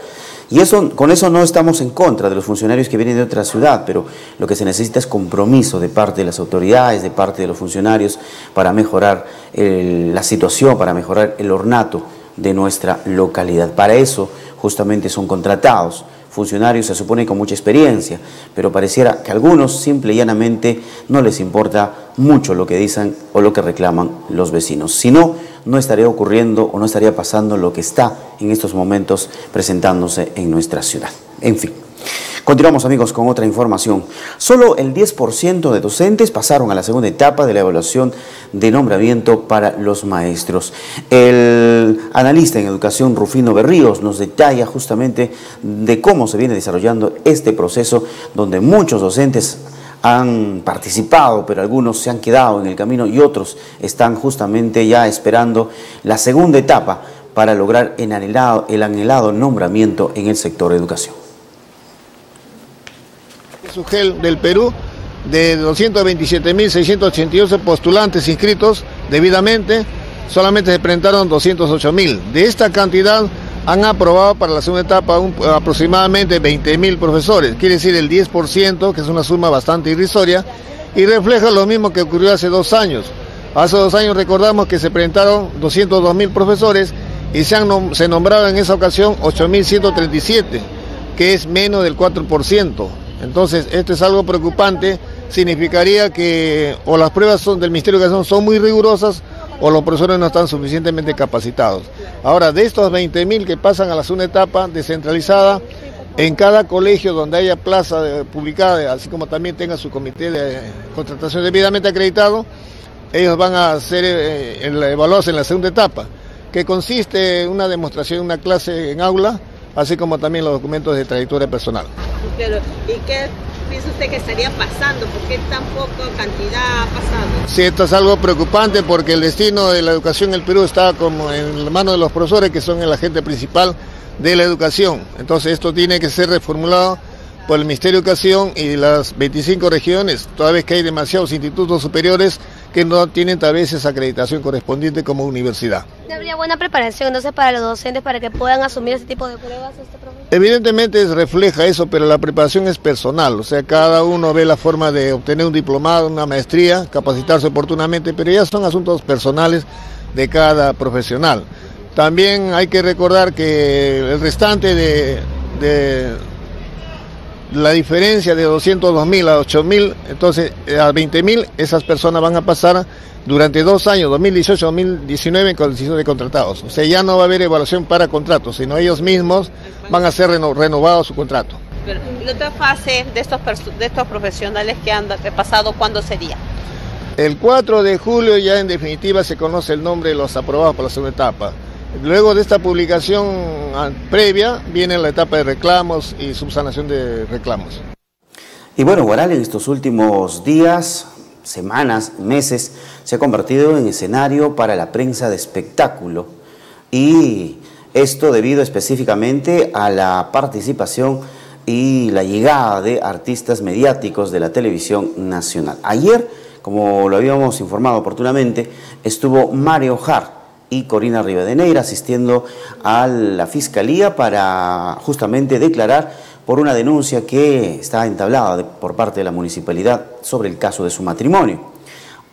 Y eso, con eso no estamos en contra de los funcionarios que vienen de otra ciudad, pero lo que se necesita es compromiso de parte de las autoridades, de parte de los funcionarios, para mejorar la situación, para mejorar el ornato de nuestra localidad. Para eso justamente son contratados funcionarios, se supone, con mucha experiencia, pero pareciera que a algunos simple y llanamente no les importa mucho lo que dicen o lo que reclaman los vecinos. Si no, no estaría ocurriendo o no estaría pasando lo que está en estos momentos presentándose en nuestra ciudad. En fin, continuamos, amigos, con otra información. Solo el 10% de docentes pasaron a la segunda etapa de la evaluación de nombramiento para los maestros. El analista en educación Rufino Berríos nos detalla justamente de cómo se viene desarrollando este proceso, donde muchos docentes han participado, pero algunos se han quedado en el camino y otros están justamente ya esperando la segunda etapa para lograr el anhelado nombramiento en el sector educación. UGEL del Perú, de 227.682 postulantes inscritos debidamente, solamente se presentaron 208.000. De esta cantidad han aprobado para la segunda etapa aproximadamente 20.000 profesores, quiere decir el 10%, que es una suma bastante irrisoria, y refleja lo mismo que ocurrió hace 2 años. Hace 2 años recordamos que se presentaron 202.000 profesores y se nombraron en esa ocasión 8.137, que es menos del 4%. Entonces, esto es algo preocupante, significaría que o las pruebas del Ministerio de Educación son muy rigurosas o los profesores no están suficientemente capacitados. Ahora, de estos 20.000 que pasan a la segunda etapa descentralizada, en cada colegio donde haya plaza publicada, así como también tenga su comité de contratación debidamente acreditado, ellos van a ser evaluados en la segunda etapa, que consiste en una demostración, una clase en aula, así como también los documentos de trayectoria personal. Claro. ¿Y qué piensa usted que estaría pasando? ¿Por qué tan poca cantidad ha pasado? Sí, esto es algo preocupante porque el destino de la educación en el Perú está como en la mano de los profesores, que son el agente principal de la educación. Entonces esto tiene que ser reformulado por el Ministerio de Educación y las 25 regiones, toda vez que hay demasiados institutos superiores que no tienen tal vez esa acreditación correspondiente como universidad. ¿Habría buena preparación entonces para los docentes para que puedan asumir ese tipo de pruebas? Evidentemente refleja eso, pero la preparación es personal, o sea, cada uno ve la forma de obtener un diplomado, una maestría, capacitarse oportunamente, pero ya son asuntos personales de cada profesional. También hay que recordar que el restante de la diferencia de 202.000 a 8.000, entonces a 20.000, esas personas van a pasar durante 2 años, 2018, 2019, con decisión de contratados. O sea, ya no va a haber evaluación para contratos, sino ellos mismos van a ser renovados su contrato. Pero la otra fase de estos profesionales que han pasado, ¿cuándo sería? El 4 de julio ya en definitiva se conoce el nombre de los aprobados para la segunda etapa. Luego de esta publicación previa viene la etapa de reclamos y subsanación de reclamos. Y bueno, Huaral en estos últimos días, semanas, meses, se ha convertido en escenario para la prensa de espectáculo. Y esto debido específicamente a la participación y la llegada de artistas mediáticos de la televisión nacional. Ayer, como lo habíamos informado oportunamente, estuvo Mario Hart y Corina Rivadeneira asistiendo a la Fiscalía para justamente declarar por una denuncia que está entablada por parte de la municipalidad sobre el caso de su matrimonio.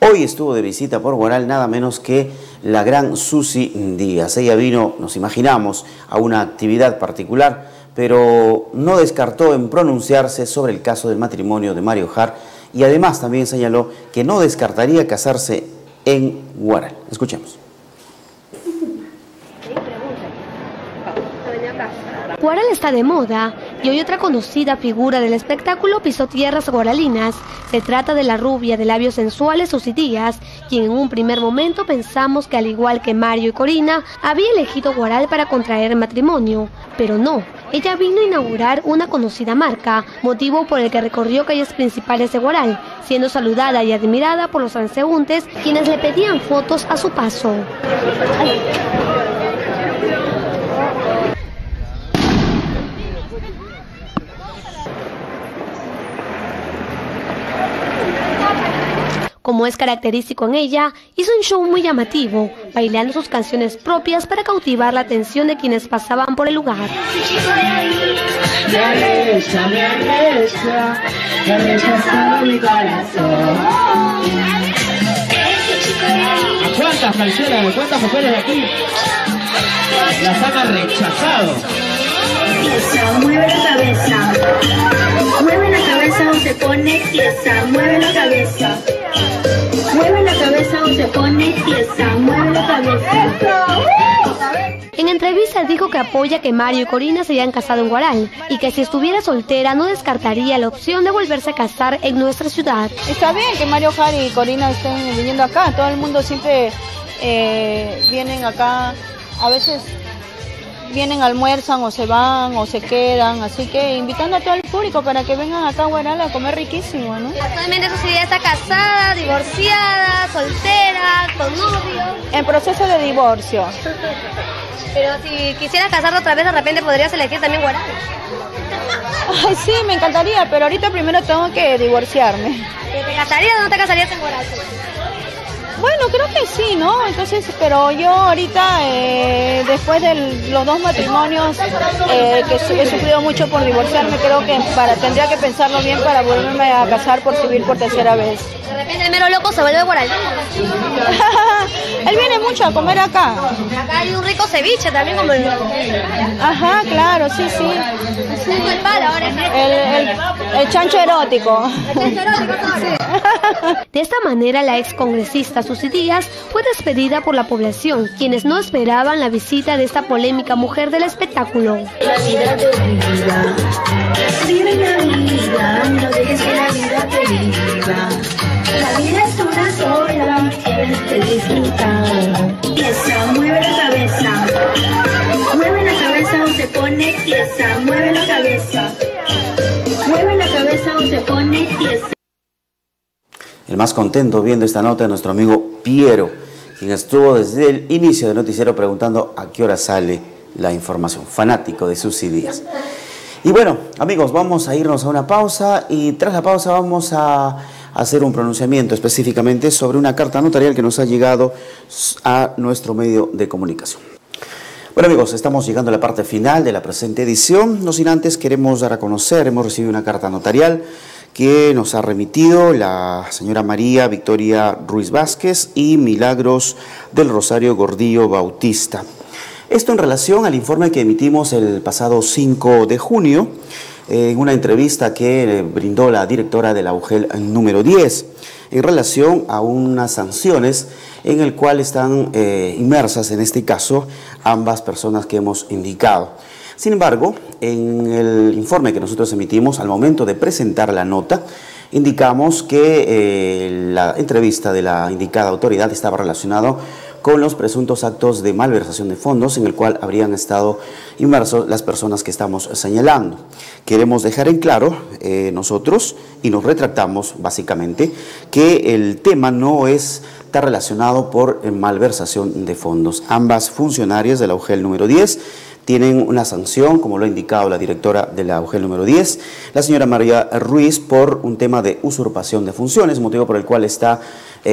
Hoy estuvo de visita por Huaral nada menos que la gran Susi Díaz. Ella vino, nos imaginamos, a una actividad particular, pero no descartó en pronunciarse sobre el caso del matrimonio de Mario Hart y además también señaló que no descartaría casarse en Huaral. Escuchemos. Huaral está de moda y hoy otra conocida figura del espectáculo pisó tierras huaralinas. Se trata de la rubia de labios sensuales Susi Díaz, quien en un primer momento pensamos que al igual que Mario y Corina había elegido Huaral para contraer matrimonio, pero no. Ella vino a inaugurar una conocida marca, motivo por el que recorrió calles principales de Huaral, siendo saludada y admirada por los transeúntes quienes le pedían fotos a su paso. Como es característico en ella, hizo un show muy llamativo, bailando sus canciones propias para cautivar la atención de quienes pasaban por el lugar. ¿Cuántas canciones, cuántas mujeres de aquí las han rechazado? Mueve la cabeza, mueve la cabeza o se pone tiesa, mueve la cabeza. Mueve la cabeza o se pone tiesa, mueve la cabeza. En entrevistas dijo que apoya que Mario y Corina se hayan casado en Huaral y que si estuviera soltera no descartaría la opción de volverse a casar en nuestra ciudad. Está bien que Mario Hart y Corina estén viniendo acá, todo el mundo siempre vienen acá, a veces vienen, almuerzan o se van o se quedan, así que invitando a todo el público para que vengan acá a Huaral a comer riquísimo, ¿no? Actualmente Susi Díaz está casada, divorciada, soltera, con novio. En proceso de divorcio. Pero si quisieras casarte otra vez, de repente podrías elegir también Huaral. Ay, sí, me encantaría, pero ahorita primero tengo que divorciarme. ¿Te casarías o no te casarías en Huaral? Bueno, creo que sí, ¿no? Entonces, pero yo ahorita, después de los dos matrimonios, que he sufrido mucho por divorciarme, creo que tendría que pensarlo bien para volverme a casar por civil por tercera vez. De repente el mero loco se vuelve por ahí. Él viene mucho a comer acá. Acá hay un rico ceviche también como el... Ajá, claro, sí, sí. El pala ahora el chancho erótico. El chancho erótico, sí. De esta manera la excongresista Susi Díaz fue despedida por la población, quienes no esperaban la visita de esta polémica mujer del espectáculo. La vida es una sola, tienes que disfrutar. Tiesa, mueve la cabeza. Mueve la cabeza o se pone tiesa, mueve la cabeza. Mueve la cabeza o se pone tiesa. El más contento viendo esta nota es nuestro amigo Piero, quien estuvo desde el inicio del noticiero preguntando a qué hora sale la información. Fanático de Susi Díaz. Y bueno, amigos, vamos a irnos a una pausa y tras la pausa vamos a hacer un pronunciamiento específicamente sobre una carta notarial que nos ha llegado a nuestro medio de comunicación. Bueno amigos, estamos llegando a la parte final de la presente edición. No sin antes queremos dar a conocer, hemos recibido una carta notarial que nos ha remitido la señora María Victoria Ruiz Vázquez y Milagros del Rosario Gordillo Bautista. Esto en relación al informe que emitimos el pasado 5 de junio, en una entrevista que brindó la directora de la UGEL número 10 en relación a unas sanciones en el cual están inmersas en este caso ambas personas que hemos indicado. Sin embargo, en el informe que nosotros emitimos al momento de presentar la nota, indicamos que la entrevista de la indicada autoridad estaba relacionado con los presuntos actos de malversación de fondos en el cual habrían estado inmersos las personas que estamos señalando. Queremos dejar en claro nosotros, y nos retractamos básicamente, que el tema no está relacionado por malversación de fondos. Ambas funcionarias de la UGEL número 10 tienen una sanción, como lo ha indicado la directora de la UGEL número 10, la señora María Ruiz, por un tema de usurpación de funciones, motivo por el cual está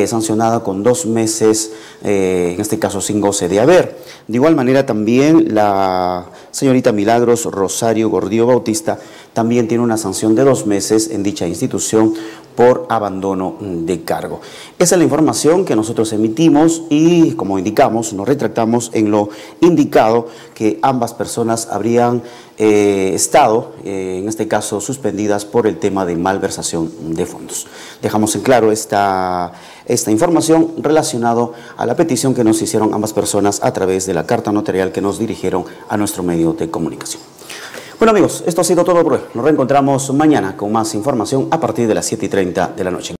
sancionada con 2 meses, en este caso sin goce de haber. De igual manera también la señorita Milagros Rosario Gordillo Bautista también tiene una sanción de 2 meses en dicha institución por abandono de cargo. Esa es la información que nosotros emitimos y, como indicamos, nos retractamos en lo indicado que ambas personas habrían estado, en este caso, suspendidas por el tema de malversación de fondos. Dejamos en claro esta información relacionado a la petición que nos hicieron ambas personas a través de la carta notarial que nos dirigieron a nuestro medio de comunicación. Bueno amigos, esto ha sido todo por hoy. Nos reencontramos mañana con más información a partir de las 7:30 de la noche.